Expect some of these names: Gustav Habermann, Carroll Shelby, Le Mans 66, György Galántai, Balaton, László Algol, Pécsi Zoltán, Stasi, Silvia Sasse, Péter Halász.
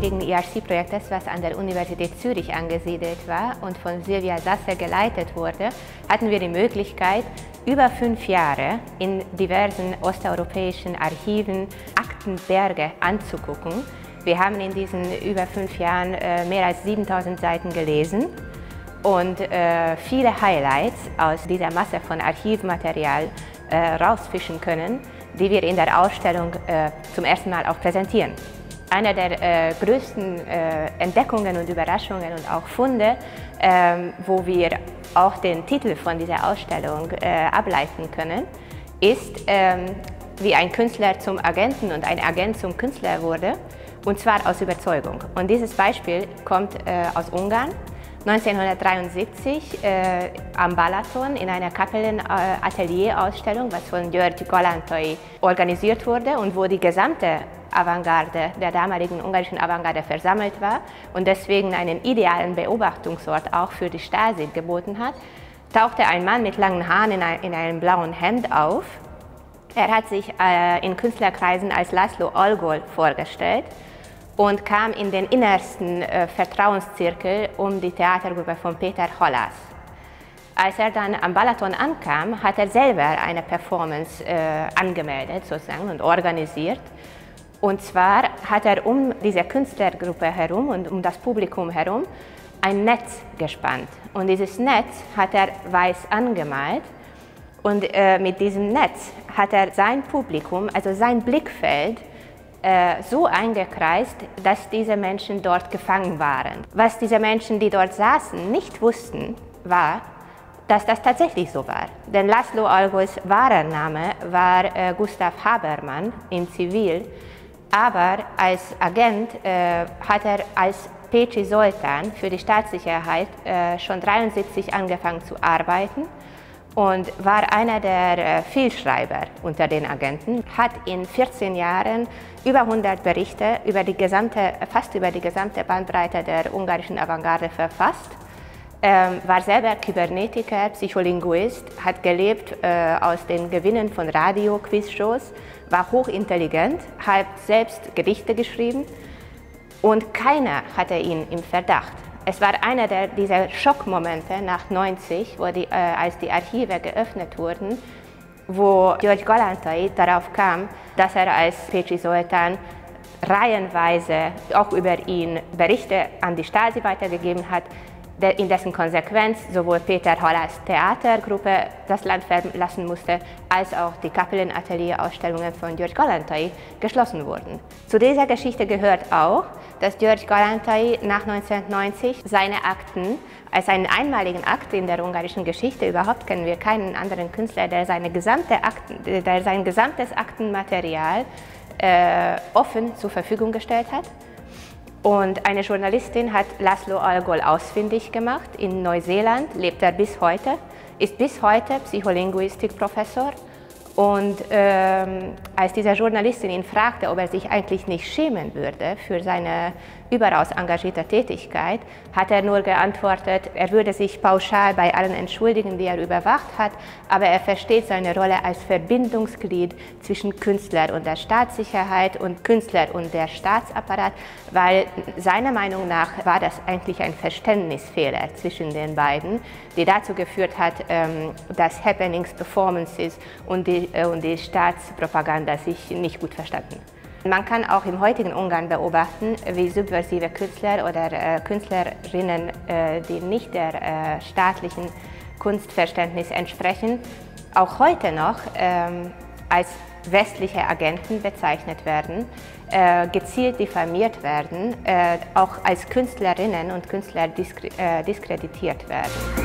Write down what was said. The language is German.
diesjährigen ERC-Projektes, was an der Universität Zürich angesiedelt war und von Silvia Sasse geleitet wurde, hatten wir die Möglichkeit, über 5 Jahre in diversen osteuropäischen Archiven Aktenberge anzugucken. Wir haben in diesen über 5 Jahren mehr als 7000 Seiten gelesen und viele Highlights aus dieser Masse von Archivmaterial rausfischen können, die wir in der Ausstellung zum ersten Mal auch präsentieren. Eine der größten Entdeckungen und Überraschungen und auch Funde, wo wir auch den Titel von dieser Ausstellung ableiten können, ist, wie ein Künstler zum Agenten und ein Agent zum Künstler wurde, und zwar aus Überzeugung. Und dieses Beispiel kommt aus Ungarn. 1973 am Balaton in einer Kapellen-Atelier-Ausstellung, was von György Galántai organisiert wurde und wo die gesamte Avantgarde, der damaligen ungarischen Avantgarde, versammelt war und deswegen einen idealen Beobachtungsort auch für die Stasi geboten hat, tauchte ein Mann mit langen Haaren in einem blauen Hemd auf. Er hat sich in Künstlerkreisen als László Algol vorgestellt und kam in den innersten Vertrauenszirkel um die Theatergruppe von Péter Halász. Als er dann am Balaton ankam, hat er selber eine Performance angemeldet sozusagen und organisiert. Und zwar hat er um diese Künstlergruppe herum und um das Publikum herum ein Netz gespannt. Und dieses Netz hat er weiß angemalt. Und mit diesem Netz hat er sein Publikum, also sein Blickfeld, so eingekreist, dass diese Menschen dort gefangen waren. Was diese Menschen, die dort saßen, nicht wussten, war, dass das tatsächlich so war. Denn László Algols wahrer Name war Gustav Habermann in Zivil. Aber als Agent hat er als Pécsi Zoltán für die Staatssicherheit schon 1973 angefangen zu arbeiten und war einer der Vielschreiber unter den Agenten. Hat in 14 Jahren über 100 Berichte fast über die gesamte Bandbreite der ungarischen Avantgarde verfasst. War selber Kybernetiker, Psycholinguist, hat gelebt aus den Gewinnen von Radio-Quiz-Shows, war hochintelligent, hat selbst Gedichte geschrieben und keiner hatte ihn im Verdacht. Es war einer dieser Schockmomente nach 1990, wo als die Archive geöffnet wurden, wo György Galántai darauf kam, dass er als Pécsi Zoltán reihenweise auch über ihn Berichte an die Stasi weitergegeben hat, in dessen Konsequenz sowohl Péter Halász Theatergruppe das Land verlassen musste, als auch die Kapellenatelier-Ausstellungen von György Galántai geschlossen wurden. Zu dieser Geschichte gehört auch, dass György Galántai nach 1990 seine Akten als einen einmaligen Akt in der ungarischen Geschichte, überhaupt kennen wir keinen anderen Künstler, der sein gesamtes Aktenmaterial offen zur Verfügung gestellt hat. Und eine Journalistin hat László Algol ausfindig gemacht. In Neuseeland lebt er bis heute, ist bis heute Psycholinguistikprofessor. Und als diese Journalistin ihn fragte, ob er sich eigentlich nicht schämen würde für seine überaus engagierte Tätigkeit, hat er nur geantwortet, er würde sich pauschal bei allen entschuldigen, die er überwacht hat, aber er versteht seine Rolle als Verbindungsglied zwischen Künstler und der Staatssicherheit und Künstler und der Staatsapparat, weil seiner Meinung nach war das eigentlich ein Verständnisfehler zwischen den beiden, die dazu geführt hat, dass Happenings, Performances und die Staatspropaganda sich nicht gut verstanden. Man kann auch im heutigen Ungarn beobachten, wie subversive Künstler oder Künstlerinnen, die nicht der staatlichen Kunstverständnis entsprechen, auch heute noch als westliche Agenten bezeichnet werden, gezielt diffamiert werden, auch als Künstlerinnen und Künstler diskreditiert werden.